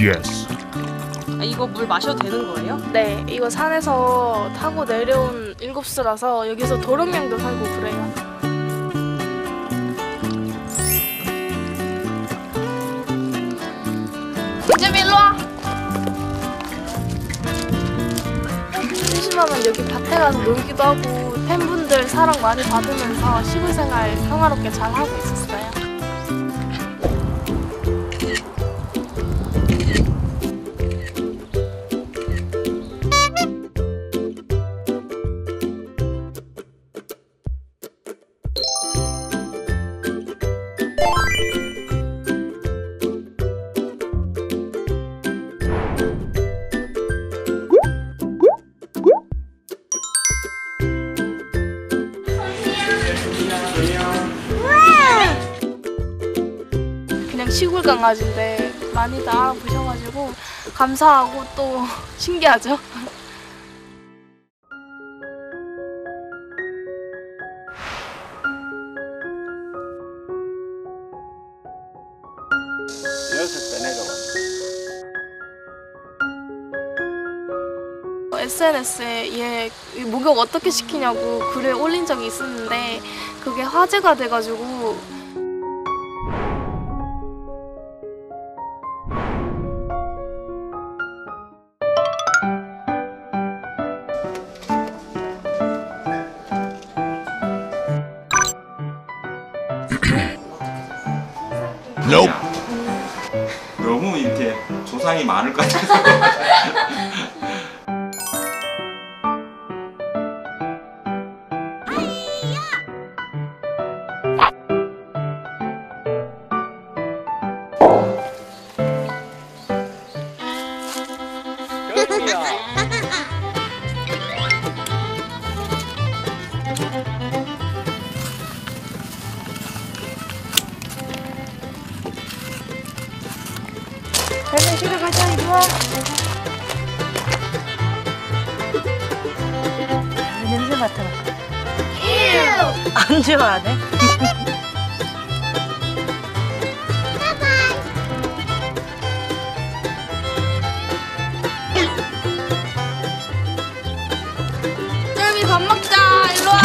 Yes. 아, 이거 물 마셔도 되는 거예요? 네, 이거 산에서 타고 내려온 일곱수라서 여기서 도롱뇽도 살고 그래요. 이제 일로 와. 심심하면 여기 밭에 가서 놀기도 하고 팬분들 사랑 많이 받으면서 시골 생활 평화롭게 잘 하고 있었어요. 그냥 시골 강아지인데 많이들 알아보셔가지고 감사하고 또 신기하죠? SNS에 얘 목욕 어떻게 시키냐고 글을 올린 적이 있었는데 그게 화제가 돼가지고 Nope. 너무 이렇게 조상이 많을 것 같아서 갈매 싫어 가자 이리 와. 냄새 맡아봐. 안 좋아하네. 쫄미 밥 먹자 이리 와.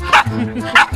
Ha ha ha!